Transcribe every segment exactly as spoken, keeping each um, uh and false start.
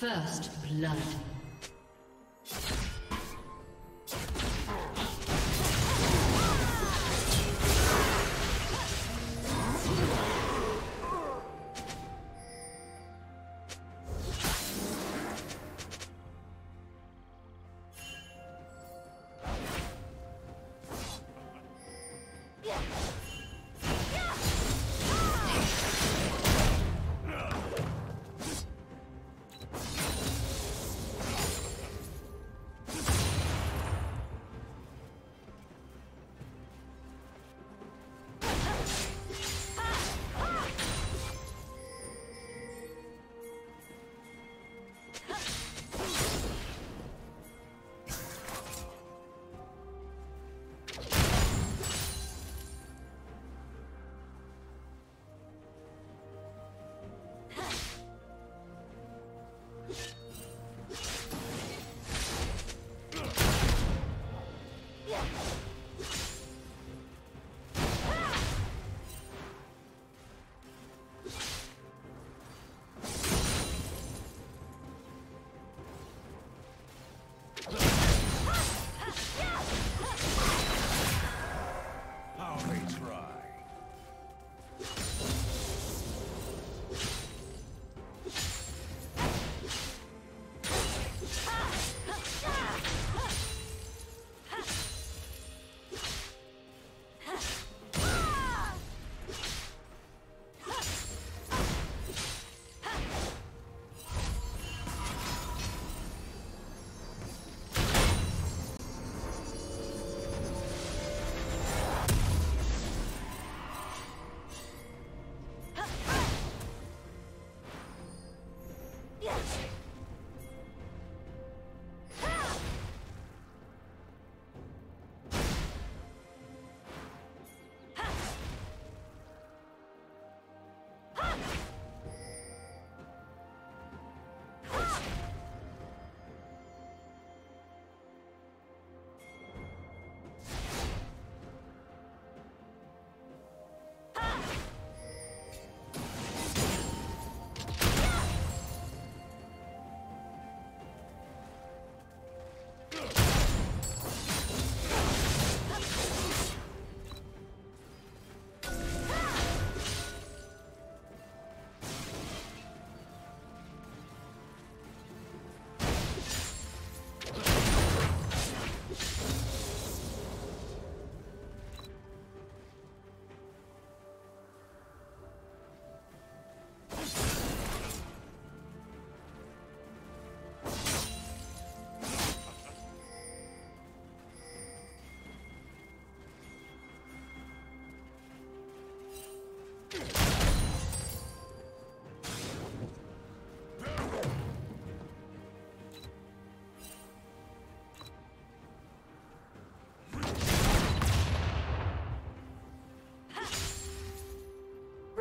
First blood.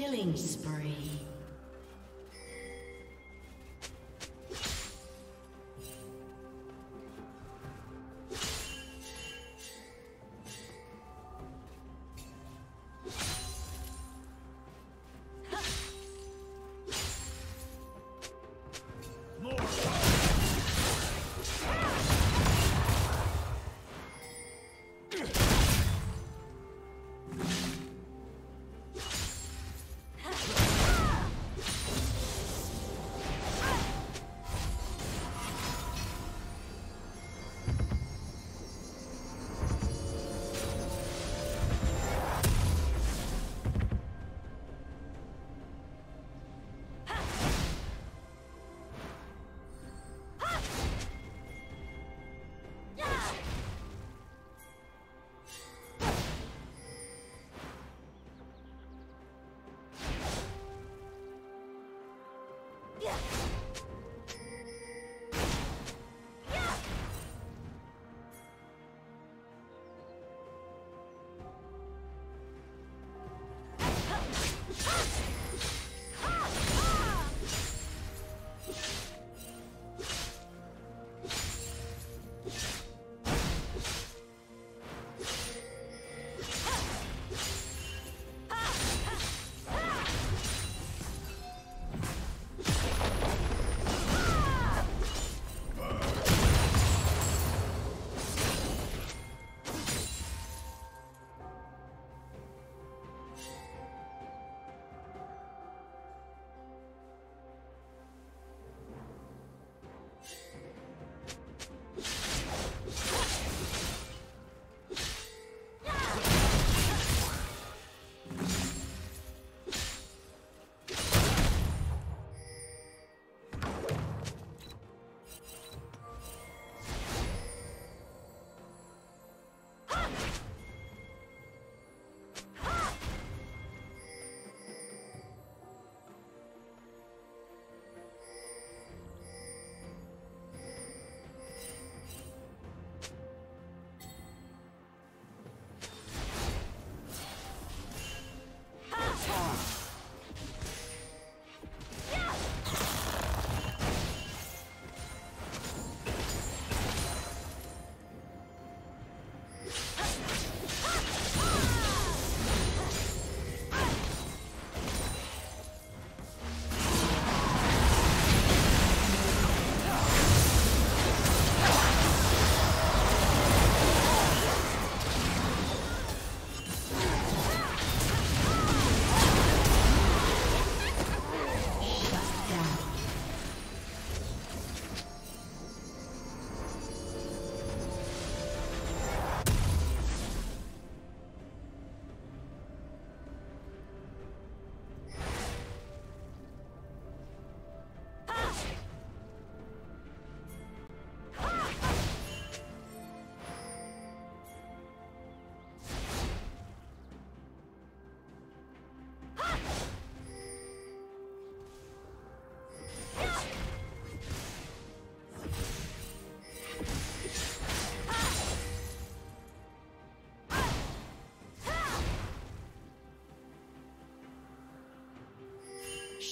Killing spree.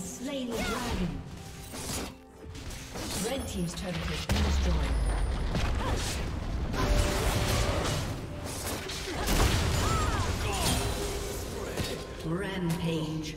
has slain the dragon. Red team's turret has been destroyed. Rampage.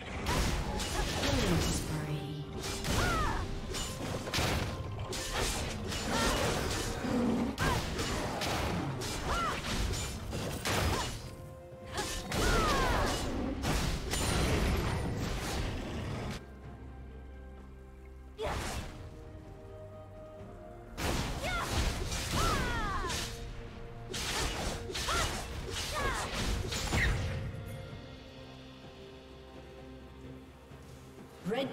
Killing spree. Red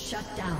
Shut down.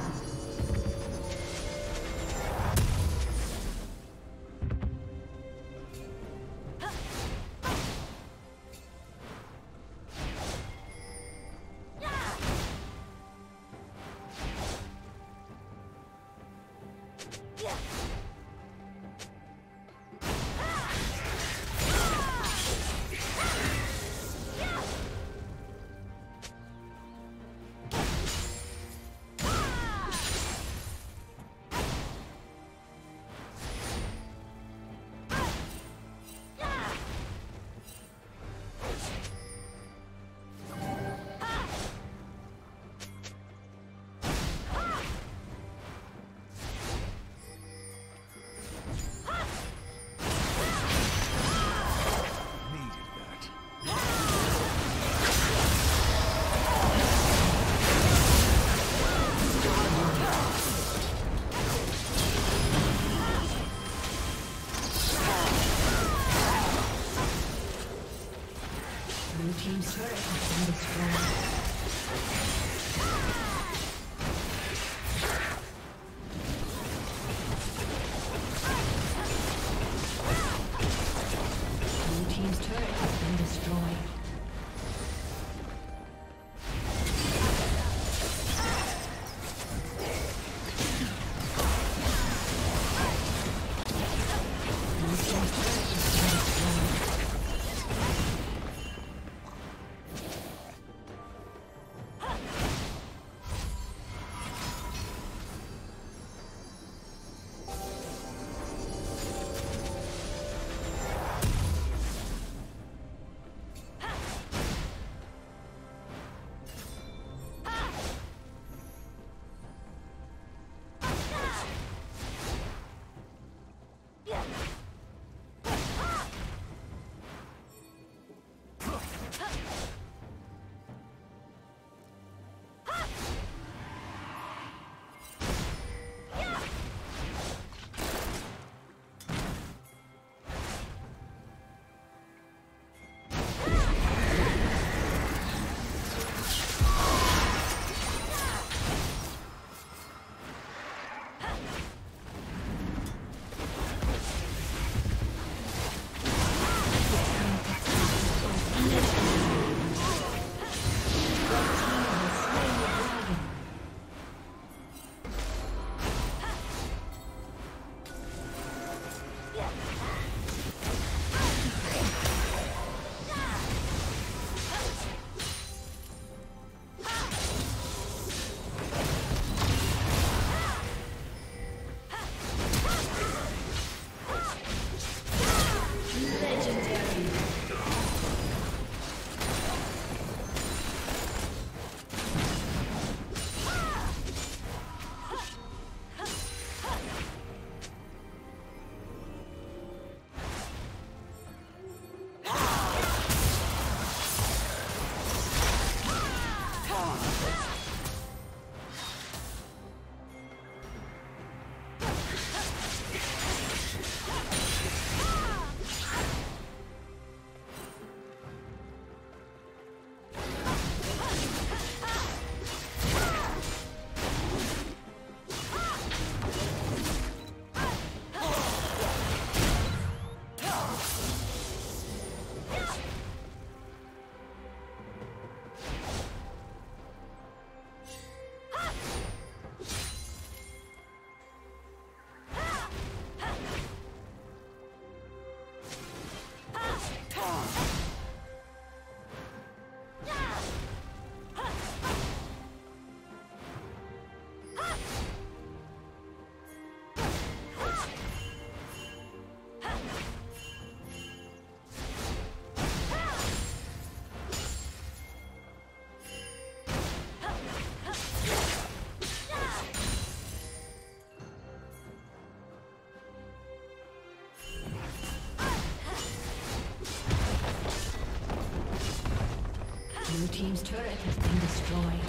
Blue team's turret has been destroyed.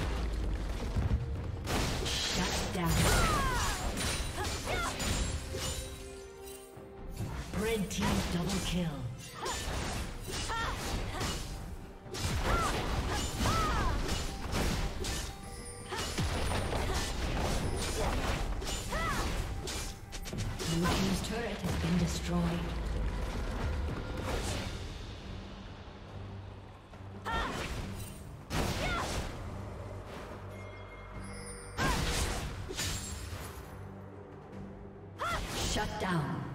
Shut down. Red team double kill. Shut down.